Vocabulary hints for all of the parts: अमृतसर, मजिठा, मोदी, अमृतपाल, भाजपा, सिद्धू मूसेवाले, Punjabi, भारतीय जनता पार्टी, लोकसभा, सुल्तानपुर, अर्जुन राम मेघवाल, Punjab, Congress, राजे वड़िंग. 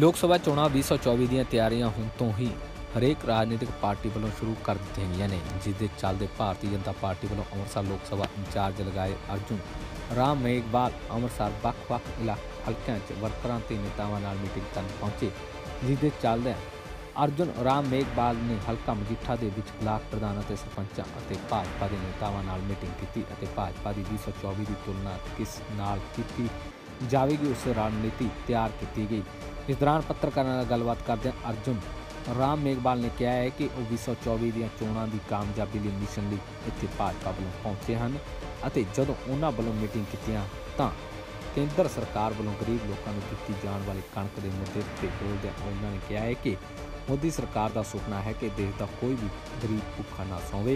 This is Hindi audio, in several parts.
लोकसभा चोणां 2024 ਦੀਆਂ ਤਿਆਰੀਆਂ ਹੁਣ ਤੋਂ ਹੀ ਹਰੇਕ ਰਾਜਨੀਤਿਕ ਪਾਰਟੀ ਵੱਲੋਂ ਸ਼ੁਰੂ ਕਰ ਦਿੱਤੀਆਂ ਗਈਆਂ ਨੇ, ਜਿਸ ਦੇ ਚੱਲਦੇ ਭਾਰਤੀ ਜਨਤਾ ਪਾਰਟੀ ਵੱਲੋਂ ਅੰਮ੍ਰਿਤਸਰ ਲੋਕ ਸਭਾ ਇੰਚਾਰਜ ਲਗਾਏ अर्जुन राम मेघवाल ਅੰਮ੍ਰਿਤਸਰ ਵੱਖ-ਵੱਖ ਹਲਕਿਆਂ 'ਚ ਵਰਕਰਾਂ ਤੇ ਨੇਤਾਵਾਂ ਨਾਲ ਮੀਟਿੰਗ ਕਰਨ ਪਹੁੰਚੇ, ਜਿਸ ਦੇ ਚੱਲਦੇ अर्जुन राम मेघवाल ने हल्का मजिठा के ब्लाक प्रधान सरपंचों और भाजपा के नेतावां नाल मीटिंग की। भाजपा की 2024 की तुलना किस नाल की जाएगी, उस रणनीति तैयार की गई। इस दौरान पत्रकारों से गलबात करदे अर्जुन राम मेघवाल ने कहा है कि वो 2024 दी चोणां दी कामयाबी लई मिशन लई इत्थे भाजपा वालों पहुंचे हैं और जदों उन्हां वालों मीटिंग कीतियां तां केंद्र सरकार वालों गरीब लोगों को दी जाने वाली कणक के मुद्दे उत्ते बोलदे उन्होंने कहा है कि मोदी सरकार का सुपना है कि देश का कोई भी गरीब भुखा ना सोवे,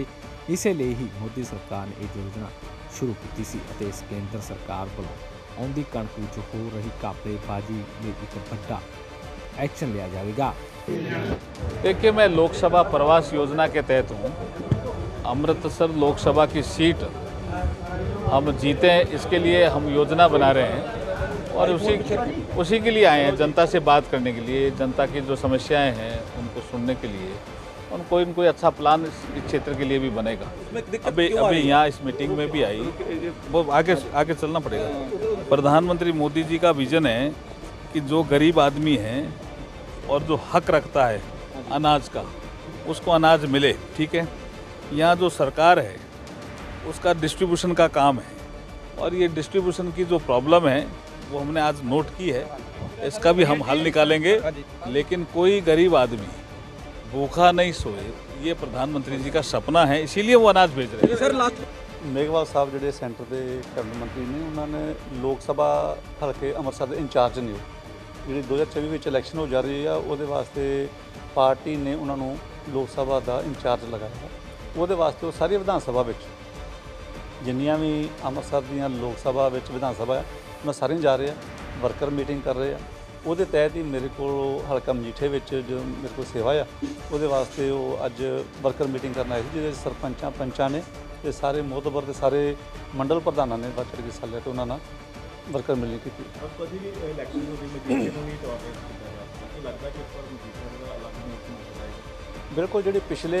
इसलिए ही मोदी सरकार ने यह योजना शुरू की सी। इस केंद्र सरकार वालों आउंदी कणक विच हो रही घापेबाजी में एक बड़ा एक्शन लिया जाएगा। देखिए, मैं लोकसभा प्रवास योजना के तहत हूँ। अमृतसर लोकसभा की सीट हम जीते हैं, इसके लिए हम योजना बना रहे हैं और उसी के लिए आए हैं, जनता से बात करने के लिए, जनता की जो समस्याएं हैं उनको सुनने के लिए, और कोई न कोई अच्छा प्लान इस क्षेत्र के लिए भी बनेगा। अभी यहाँ इस मीटिंग में भी आई, वो आगे चलना पड़ेगा। प्रधानमंत्री मोदी जी का विजन है कि जो गरीब आदमी है और जो हक रखता है अनाज का, उसको अनाज मिले। ठीक है, यहाँ जो सरकार है उसका डिस्ट्रीब्यूशन का काम है और ये डिस्ट्रीब्यूशन की जो प्रॉब्लम है वो हमने आज नोट की है, इसका भी हम हल निकालेंगे। लेकिन कोई गरीब आदमी भूखा नहीं सोए, ये प्रधानमंत्री जी का सपना है, इसीलिए वो अनाज भेज रहे हैं। सर मेघवाल साहब जिहड़े सेंटर के कैबिनेट मंत्री ने, उन्होंने लोक सभा हल्के अमृतसर के इंचार्ज ने जी 2024 इलैक्शन हो जा रही है, वो वास्ते पार्टी ने उन्होंने लोक सभा का इंचार्ज लगाया। वो वास्ते सारी विधान सभा जिन्नियां भी अमृतसर दीयां लोक सभा विधान सभा मैं सारे जा रहे हैं, वर्कर मीटिंग कर रहे हैं। वो तहत ही मेरे को हल्का मजिठे जो मेरे को सेवा आ, वो वास्ते वो अज वर्कर मीटिंग करना आई जिसे सरपंचा पंचा ने ते सारे मोहतबर के सारे मंडल प्रधानों ने बढ़ चढ़ के हिस्सा लिया तो उन्होंने वर्कर मीटिंग की। बिल्कुल जी, पिछले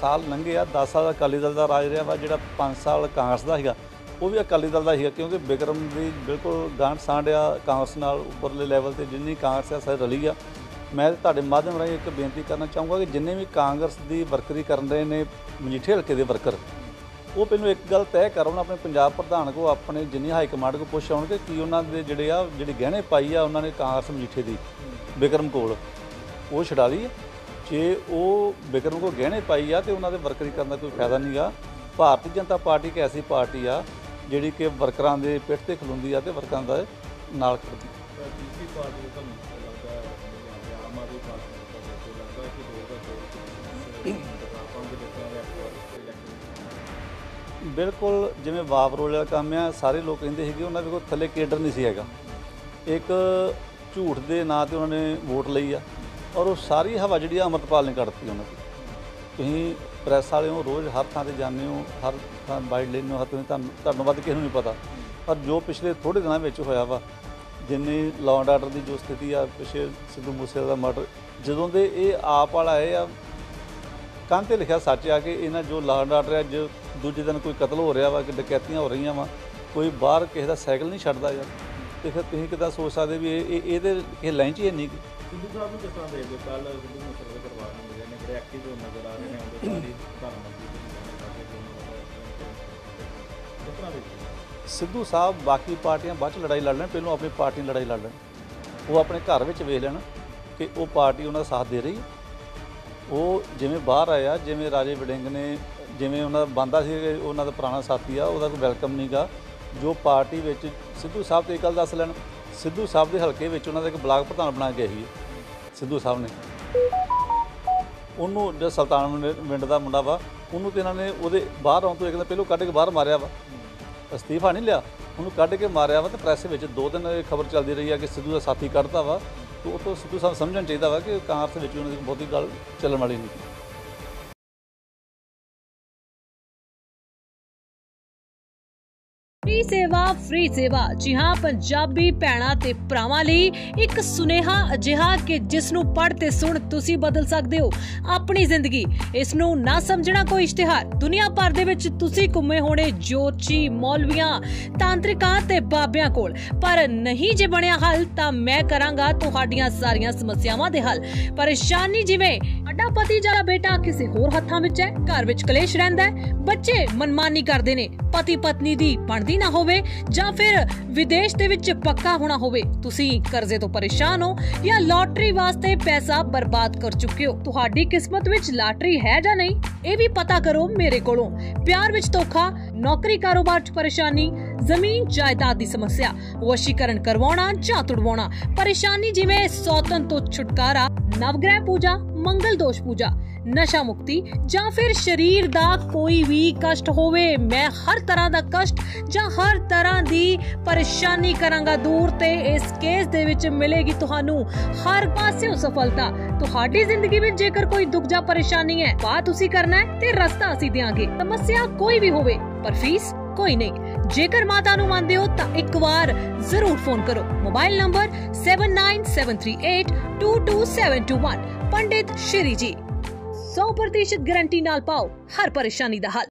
साल लंघे आ 10 साल अकाली दल का राज रहा वा, जो 5 साल कांग्रेस का है वो भी अकाली दल का ही है, क्योंकि बिक्रम भी बिल्कुल गांठ सांड आ कांग्रेस नाल उपरले लैवल से जिन्नी कांग्रेस आ सारी रली आ। मैं तुहाडे माध्यम राही एक बेनती करना चाहूँगा कि जिन्हें भी कांग्रेस की वर्करी कर रहे हैं मजिठे हल्के के वर्कर, वो पहलू एक गल तय करो ना अपने पंजाब प्रधान को, अपने जिन्नी हाई कमांड को पुछ आउणगे कि उन्होंने जिहड़े गहने पाई आ उन्होंने कांग्रेस मजिठे की बिक्रम कोल वो छड़ा ली, जे वो बिक्रम को गहने पाई आ तो उन्होंने वर्करी करने का कोई फायदा नहीं गा। भारतीय जनता पार्टी एक ऐसी पार्टी आ जिहड़ी कि वर्करां दे पिट ते खलुंदी आ ते वर्करां दा नाल खड़दी। बिल्कुल जिवें वापरोल वाला काम आ, सारे लोग कहिंदे सीगे उन्हां दे कोल थल्ले केडर नहीं सी हैगा, एक झूठ दे नां ते उन्हां ने वोट लई आ और उह सारी हवा जिहड़ी अमृतपाल ने कढती उन्हां दी। तुसीं प्रेस वाले हो, रोज़ हर थां ते जाने हो, हर थां बाइट लेने हो, तुहानूं वध किसे नहीं पता, पर जो पिछले थोड़े दिनों में होया वा जिन्नी लॉ एंड आर्डर की जो स्थिति आ, पिछले सिद्धू मूसेवाले का मर्डर जदों दे इह आप वाला है कंध ते लिखिया सच आ कि इन्हां जो लॉ एंड आर्डर है, जो दूजे दिन कोई कतल हो रहा वा कि डकैतियां हो रही वा, कोई बाहर किसी का सैकल नहीं छड्डदा यार, तो फिर तुसीं किदां सोच सकदे भी इहदे किस लाइन च ही नहीं। सिद्धू साहब किस तरह देखते कल सिद्धू मूसेवाले परिवार में मिले ने बड़े एक्टिव नजर आ रहे हैं, सिद्धू साहब बाकी पार्टियां बाद लड़ाई लड़ लेन, पहलों अपनी पार्टी लड़ाई लड़ लेन, वो अपने घर में वेख लेन कि वो पार्टी उन्होंने साथ दे रही है। वो जिमें बाहर आया जिमें राजे वड़िंग ने जिमें उन्होंने बनता सी उन्होंने पुराना साथी आ, उहदा कोई वेलकम नहीं गा जो पार्टी में। सिद्धू साहब तो एक गल दस लैन, सिद्धू साहब के हल्के उन्होंने एक ब्लाक प्रधान बना के आई सिद्धू साहब ने, उन्होंने जो सुल्तानपुर का मुंडा वा उन्होंने तो इन्होंने वो बाहर आने तो एक दिन पहले कट के बाहर मारिया वा, अस्तीफा नहीं लिया उन्होंने कट के मारिया वा, तो प्रेस में 2 दिन खबर चलती रही है कि सिद्धू का साथी कढ़ता वा, तो उतो सिद्धू साहब समझना चाहिए वा कि कांग्रेस उन्होंने बहुती गल चलन वाली नहीं। सेवा फ्री सेवा। जी हां, पंजाबी भैणा ते भरावां लई एक सुनेहा अजिहा कि जिस नूं पढ़ ते सुण तुसीं बदल सकदे हो अपनी जिंदगी। इस नूं ना समझना कोई इश्तिहार। दुनिया भर दे विच तुसीं घुम्मे होणे जोतशी, मौलवियां, तांत्रिकां ते बाबियां कोल, पर नहीं जे बणिया हल तां मैं करांगा तुहाडीआं सारीआं समस्यावां दे हल। परेशानी जिवें साडा पति जां बेटा किसी होर हत्थां विच है, घर विच कलेश रहिंदा है, बच्चे मनमानी करदे ने, पति पत्नी दी बनदी ना होवे, जां फिर विदेश दे विच पक्का होना होवे, तुसी कर्जे तो परेशान हो या लॉटरी वास्ते पैसा बर्बाद कर चुके हो, तुहाडी किस्मत विच लॉटरी है जां नहीं ये भी पता करो मेरे कोलों। प्यार विच धोखा, नौकरी कारोबार च परेशानी, जमीन जायदाद दी समस्या, वशीकरण करवाना जां तुड़वाना, परेशानी जिवें सौतन तो छुटकारा, नवग्रह पूजा, मंगल दोष पूजा, नशा मुक्ति जां फिर शरीर दा कोई भी कष्ट होवे, मैं हर तरह दा कष्ट जां हर तरह दी परेशानी करांगा दूर ते इस केस दे विच मिलेगी तुहानू हर पासेओं सफलता। तुहाडी जिंदगी विच जेकर कोई दुख जां परेशानी है, बात उसी करना है ते रस्ता असी देंगे। समस्या कोई भी होवे पर फीस कोई नहीं। जेकर माता नू मानदे हो तां एक बार जरूर फोन करो। Mobile number 7973822721। Pandit Shri ji 100% guarantee नाल पाओ हर परेशानी दा हल।